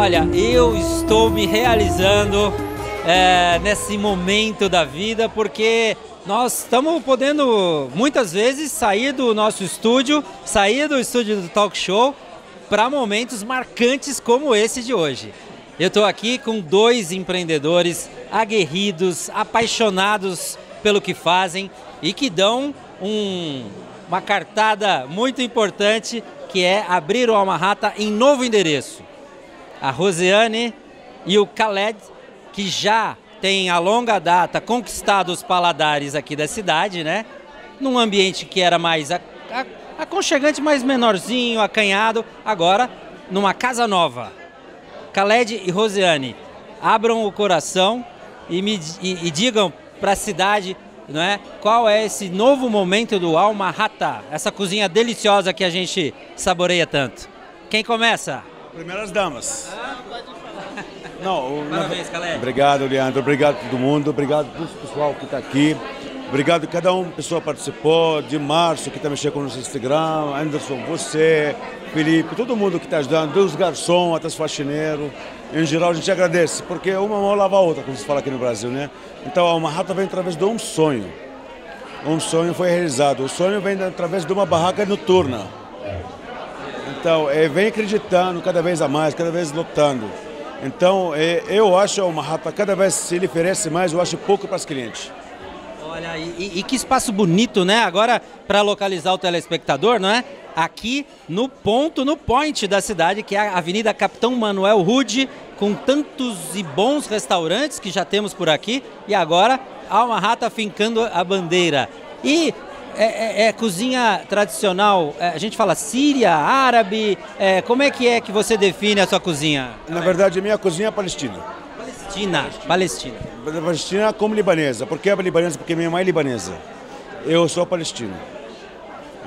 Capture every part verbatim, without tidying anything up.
olha, eu estou me realizando é, nesse momento da vida, porque nós estamos podendo muitas vezes sair do nosso estúdio, sair do estúdio do Talk Show para momentos marcantes como esse de hoje. Eu estou aqui com dois empreendedores aguerridos, apaixonados pelo que fazem e que dão um, uma cartada muito importante, que é abrir o Al Mahata em novo endereço. A Rosiane e o Khaled, que já têm a longa data conquistado os paladares aqui da cidade, né? Num ambiente que era mais aconchegante, mais menorzinho, acanhado, agora numa casa nova. Khaled e Rosiane, abram o coração e, me, e, e digam para a cidade, não é, qual é esse novo momento do Al Mahata, essa cozinha deliciosa que a gente saboreia tanto. Quem começa? Primeiras damas. Ah, pode falar. Não, parabéns, Khaled. Obrigado, Leandro. Obrigado a todo mundo. Obrigado a todo o pessoal que está aqui. Obrigado a cada um pessoa que participou. De Márcio, que está mexendo com o nosso Instagram. Anderson, você, Felipe, todo mundo que está ajudando. Dos garçons até os faxineiros. Em geral, a gente agradece, porque uma mão lava a outra, como se fala aqui no Brasil, né? Então, a Al Mahata vem através de um sonho. Um sonho foi realizado. O sonho vem através de uma barraca noturna. Então, é, vem acreditando cada vez a mais, cada vez lutando. Então, é, eu acho a Al Mahata, cada vez se ele oferece mais, eu acho pouco para os clientes. Olha, e, e que espaço bonito, né? Agora, para localizar o telespectador, não é? Aqui no ponto, no point da cidade, que é a Avenida Capitão Manuel Rude, com tantos e bons restaurantes que já temos por aqui. E agora, Al Mahata fincando a bandeira. E... É, é, é cozinha tradicional, é, a gente fala síria, árabe, é, como é que é que você define a sua cozinha? Na verdade, a minha cozinha é palestina. Palestina, palestina. Palestina, palestina como libanesa. Por que é libanesa? Porque minha mãe é libanesa. Eu sou palestino.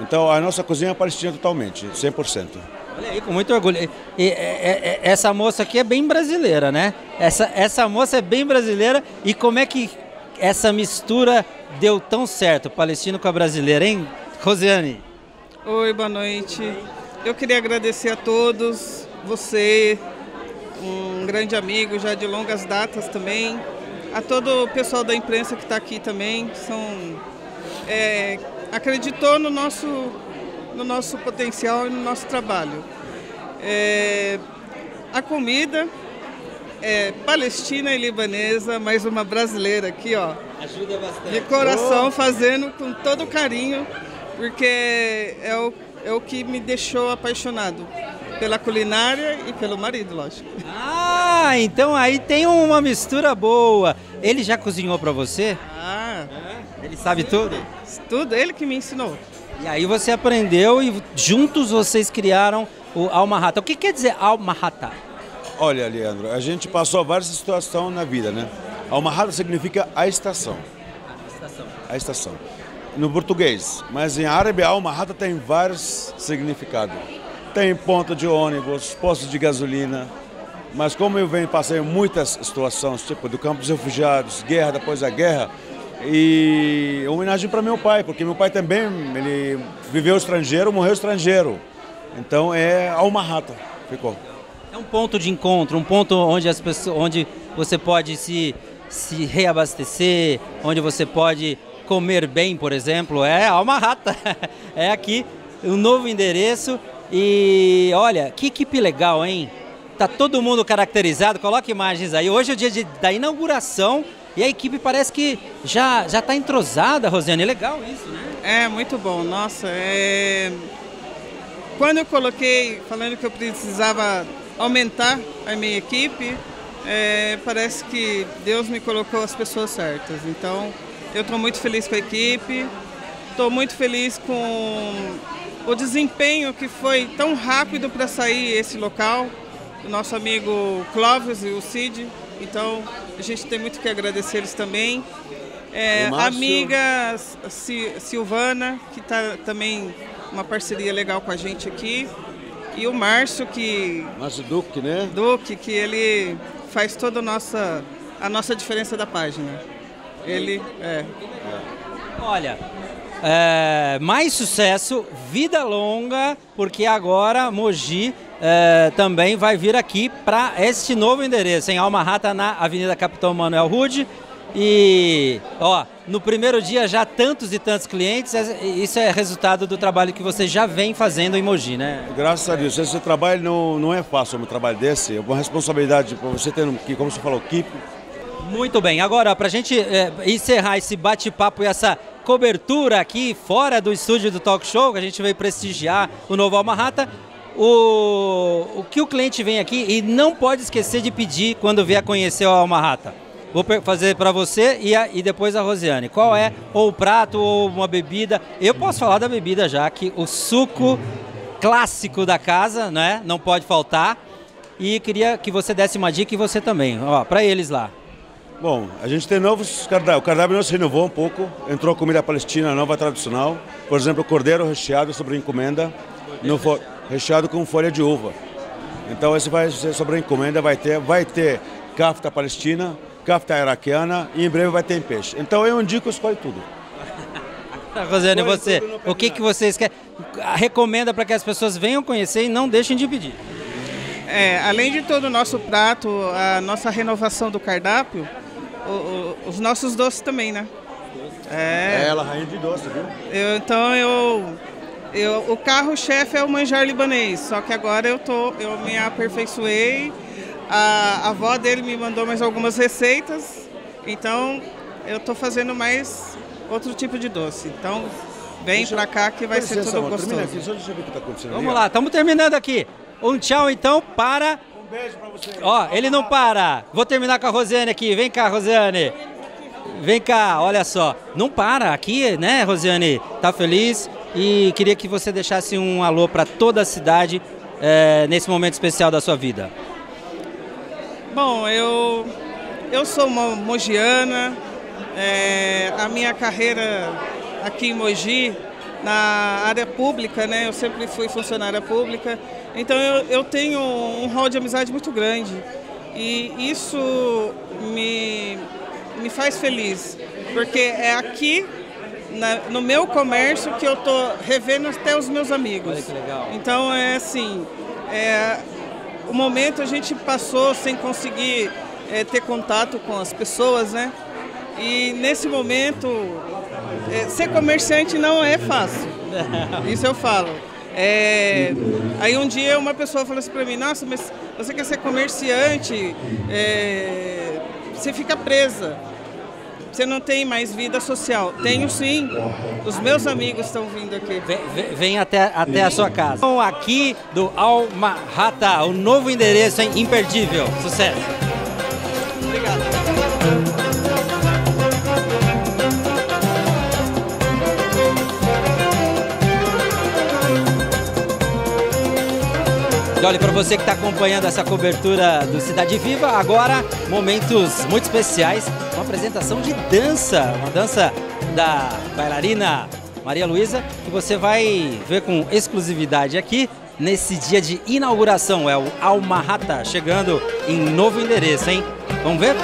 Então, a nossa cozinha é palestina totalmente, cem por cento. Olha aí, com muito orgulho. E, e, e, essa moça aqui é bem brasileira, né? Essa, essa moça é bem brasileira. E como é que essa mistura deu tão certo, palestino com a brasileira, hein, Rosiane? Oi, boa noite. Eu queria agradecer a todos, você, um grande amigo já de longas datas também, a todo o pessoal da imprensa que está aqui também, que são, é, acreditou no nosso, no nosso potencial e no nosso trabalho. É, a comida... É, palestina e libanesa, mais uma brasileira aqui, ó. Ajuda bastante. De coração, oh. Fazendo com todo carinho, porque é o, é o que me deixou apaixonado pela culinária e pelo marido, lógico. Ah, então aí tem uma mistura boa. Ele já cozinhou para você? Ah. É? Ele sabe tudo? Tudo, ele que me ensinou. E aí você aprendeu e juntos vocês criaram o Al Mahata. O que quer dizer Al Mahata? Olha, Leandro, a gente passou várias situações na vida, né? Al Mahata significa a estação. A estação. A estação. No português, mas em árabe, Al Mahata tem vários significados. Tem ponto de ônibus, posto de gasolina. Mas como eu venho passei muitas situações, tipo do campo dos refugiados, guerra, depois da guerra, e homenagem para meu pai, porque meu pai também, ele viveu estrangeiro, morreu estrangeiro. Então é Al Mahata, ficou. É um ponto de encontro, um ponto onde, as pessoas, onde você pode se, se reabastecer, onde você pode comer bem, por exemplo. É Al Mahata, é aqui um novo endereço. E olha, que equipe legal, hein? Tá todo mundo caracterizado, coloca imagens aí. Hoje é o dia de, da inauguração e a equipe parece que já já tá entrosada, Rosiane. Legal isso, né? É, muito bom. Nossa, é... Quando eu coloquei, falando que eu precisava... aumentar a minha equipe, é, parece que Deus me colocou as pessoas certas. Então, eu estou muito feliz com a equipe, estou muito feliz com o desempenho que foi tão rápido para sair esse local, o nosso amigo Clóvis e o Cid. Então, a gente tem muito que agradecer eles também. É, a amiga Silvana, que está também uma parceria legal com a gente aqui. E o Márcio, que... Márcio Duque, né? Duque, que ele faz toda a nossa, a nossa diferença da página. Ele, é... Olha, é, mais sucesso, vida longa, porque agora Mogi é, também vai vir aqui para este novo endereço, em Al Mahata, na Avenida Capitão Manuel Rude. E, ó, no primeiro dia já tantos e tantos clientes, isso é resultado do trabalho que você já vem fazendo em Mogi, né? Graças a Deus. Esse trabalho não, não é fácil, um trabalho desse, é uma responsabilidade para você ter, como você falou, equipe. Muito bem, agora para a gente é, encerrar esse bate-papo e essa cobertura aqui fora do estúdio do Talk Show, que a gente veio prestigiar o novo Al Mahata, o, o que o cliente vem aqui e não pode esquecer de pedir quando vier conhecer o Al Mahata. Vou fazer para você e, a, e depois a Rosiane. Qual é ou o prato ou uma bebida? Eu posso falar da bebida já, que o suco clássico da casa, né? Não pode faltar. E queria que você desse uma dica e você também, ó, para eles lá. Bom, a gente tem novos cardápios. O cardápio não se renovou um pouco. Entrou comida palestina nova, tradicional. Por exemplo, cordeiro recheado sobre encomenda, no fo... recheado com folha de uva. Então esse vai ser sobre encomenda, vai ter, vai ter kafta palestina, kafta iraquiana e em breve vai ter peixe. Então eu indico, escolhe tudo. Rosiane, escolhe você, tudo o que, que vocês querem? Recomenda para que as pessoas venham conhecer e não deixem de pedir. É, além de todo o nosso prato, a nossa renovação do cardápio, o, o, os nossos doces também, né? É, é ela, rainha de doce, viu? Eu, então eu, eu o carro-chefe é o manjar libanês, só que agora eu, tô, eu me aperfeiçoei. A avó dele me mandou mais algumas receitas, então eu estou fazendo mais outro tipo de doce. Então vem para cá que vai ser tudo gostoso. Aqui, só deixa eu ver o que está acontecendo. Vamos lá, estamos terminando aqui. Um tchau então para... Um beijo para você. Ó, ele não para. Vou terminar com a Rosiane aqui. Vem cá, Rosiane. Vem cá, olha só. Não para aqui, né, Rosiane? Tá feliz? E queria que você deixasse um alô para toda a cidade é, nesse momento especial da sua vida. Bom, eu, eu sou uma mogiana, é, a minha carreira aqui em Mogi, na área pública, né? Eu sempre fui funcionária pública, então eu, eu tenho um rol de amizade muito grande e isso me, me faz feliz, porque é aqui, na, no meu comércio, que eu tô revendo até os meus amigos. Olha que legal. Então é assim... É, o momento a gente passou sem conseguir é, ter contato com as pessoas, né? E nesse momento, é, ser comerciante não é fácil, isso eu falo. É, aí um dia uma pessoa falou assim para mim, nossa, mas você quer ser comerciante, é, você fica presa, você não tem mais vida social. Tenho sim, os meus amigos estão vindo aqui. Vem, vem, vem até, até vem. A sua casa. Então, aqui do Al Mahata, o novo endereço, hein? Imperdível. Sucesso. Obrigado. Olha, para você que está acompanhando essa cobertura do Cidade Viva, agora momentos muito especiais, uma apresentação de dança, uma dança da bailarina Maria Luísa, que você vai ver com exclusividade aqui nesse dia de inauguração, é o Al Mahata, chegando em novo endereço, hein? Vamos ver?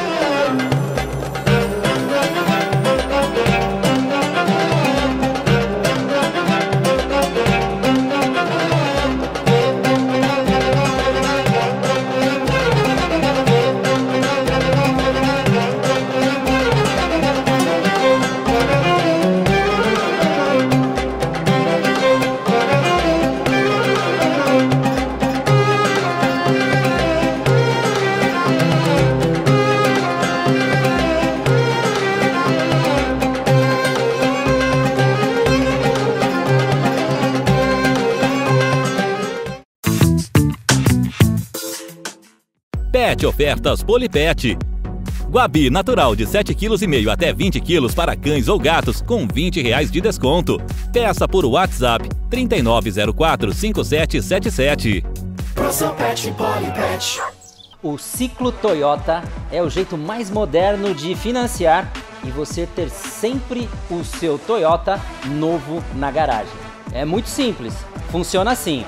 Ofertas PoliPet. Guabi natural de sete vírgula cinco quilos até vinte quilos para cães ou gatos com vinte reais de desconto. Peça por WhatsApp trinta e nove zero quatro, cinco sete sete sete. Pro Shop Pet, PoliPet. O ciclo Toyota é o jeito mais moderno de financiar e você ter sempre o seu Toyota novo na garagem. É muito simples, funciona assim.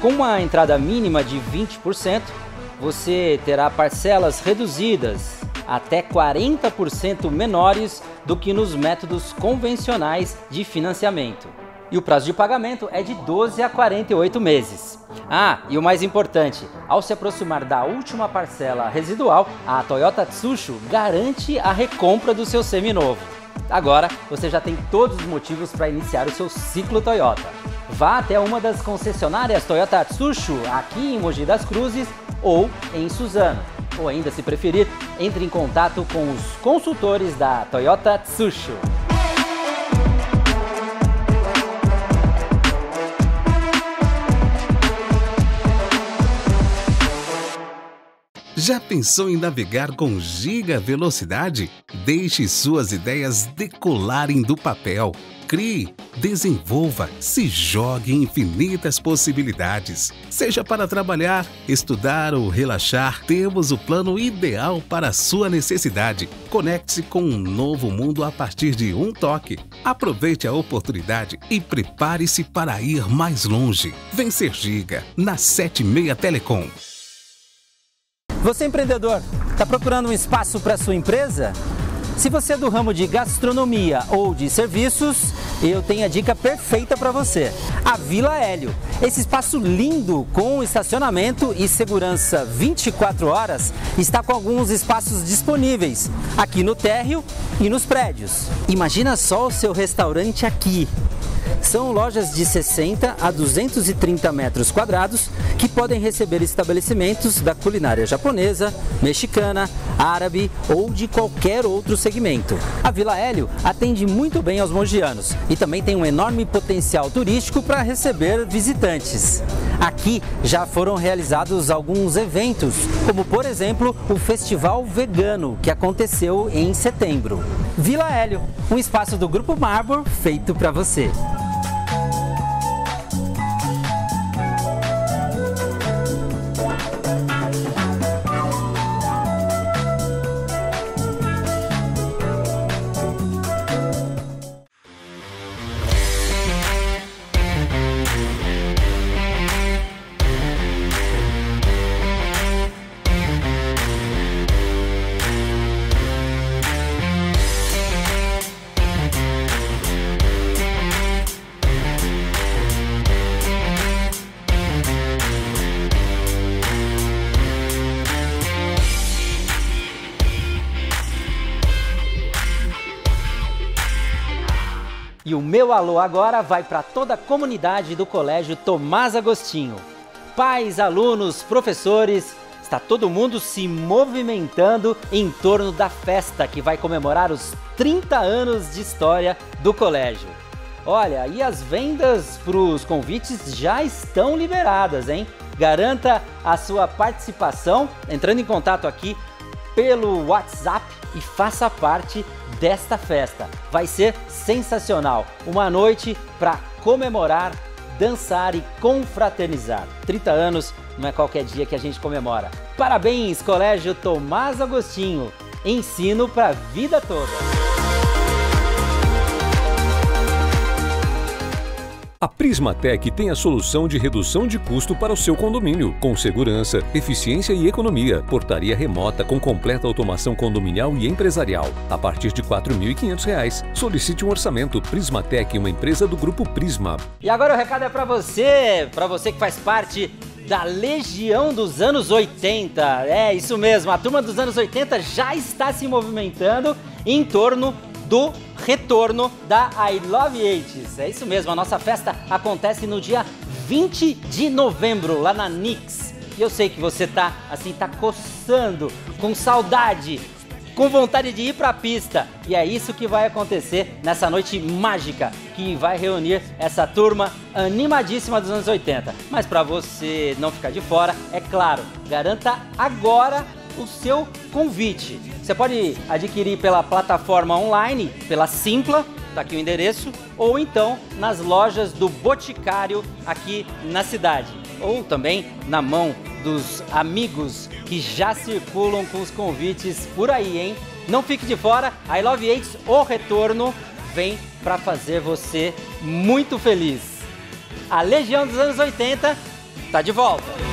Com uma entrada mínima de vinte por cento, você terá parcelas reduzidas até quarenta por cento menores do que nos métodos convencionais de financiamento. e o prazo de pagamento é de doze a quarenta e oito meses. Ah, e o mais importante, ao se aproximar da última parcela residual, a Toyota Tsusho garante a recompra do seu seminovo. Agora, você já tem todos os motivos para iniciar o seu ciclo Toyota. Vá até uma das concessionárias Toyota Tsusho aqui em Mogi das Cruzes ou em Suzano. Ou ainda, se preferir, entre em contato com os consultores da Toyota Tsusho. Já pensou em navegar com Giga Velocidade? Deixe suas ideias decolarem do papel. Crie, desenvolva, se jogue em infinitas possibilidades. Seja para trabalhar, estudar ou relaxar, temos o plano ideal para a sua necessidade. Conecte-se com um novo mundo a partir de um toque. Aproveite a oportunidade e prepare-se para ir mais longe. Vem ser Giga, na setenta e seis Telecom. Você é empreendedor, está procurando um espaço para sua empresa? Se você é do ramo de gastronomia ou de serviços, eu tenho a dica perfeita para você. A Vila Hélio. Esse espaço lindo com estacionamento e segurança vinte e quatro horas está com alguns espaços disponíveis aqui no térreo e nos prédios. Imagina só o seu restaurante aqui. São lojas de sessenta a duzentos e trinta metros quadrados que podem receber estabelecimentos da culinária japonesa, mexicana, árabe ou de qualquer outro segmento. A Vila Hélio atende muito bem aos mogianos e também tem um enorme potencial turístico para receber visitantes. Aqui já foram realizados alguns eventos, como por exemplo o Festival Vegano, que aconteceu em setembro. Vila Hélio, um espaço do Grupo Marmor feito para você. E o meu alô agora vai para toda a comunidade do Colégio Tomás Agostinho. Pais, alunos, professores, está todo mundo se movimentando em torno da festa que vai comemorar os trinta anos de história do colégio. Olha, e as vendas para os convites já estão liberadas, hein? Garanta a sua participação entrando em contato aqui pelo WhatsApp e faça parte desta festa. Vai ser sensacional, uma noite para comemorar, dançar e confraternizar. trinta anos não é qualquer dia que a gente comemora. Parabéns, Colégio Tomás Agostinho, ensino para a vida toda. A Prismatec tem a solução de redução de custo para o seu condomínio, com segurança, eficiência e economia. Portaria remota com completa automação condominial e empresarial, a partir de quatro mil e quinhentos reais. Solicite um orçamento. Prismatec, uma empresa do Grupo Prisma. E agora o recado é para você, para você que faz parte da Legião dos anos oitenta. É isso mesmo, a turma dos anos oitenta já está se movimentando em torno do retorno da I Love oitenta s. É isso mesmo, a nossa festa acontece no dia vinte de novembro, lá na N Y X. E eu sei que você tá, assim, tá coçando, com saudade, com vontade de ir pra pista. E é isso que vai acontecer nessa noite mágica, que vai reunir essa turma animadíssima dos anos oitenta. Mas pra você não ficar de fora, é claro, garanta agora o seu convite. Você pode adquirir pela plataforma online, pela Simpla, tá aqui o endereço, ou então nas lojas do Boticário aqui na cidade, ou também na mão dos amigos que já circulam com os convites por aí, hein? Não fique de fora, a I Love oitenta s, o retorno, vem para fazer você muito feliz. A Legião dos anos oitenta tá de volta.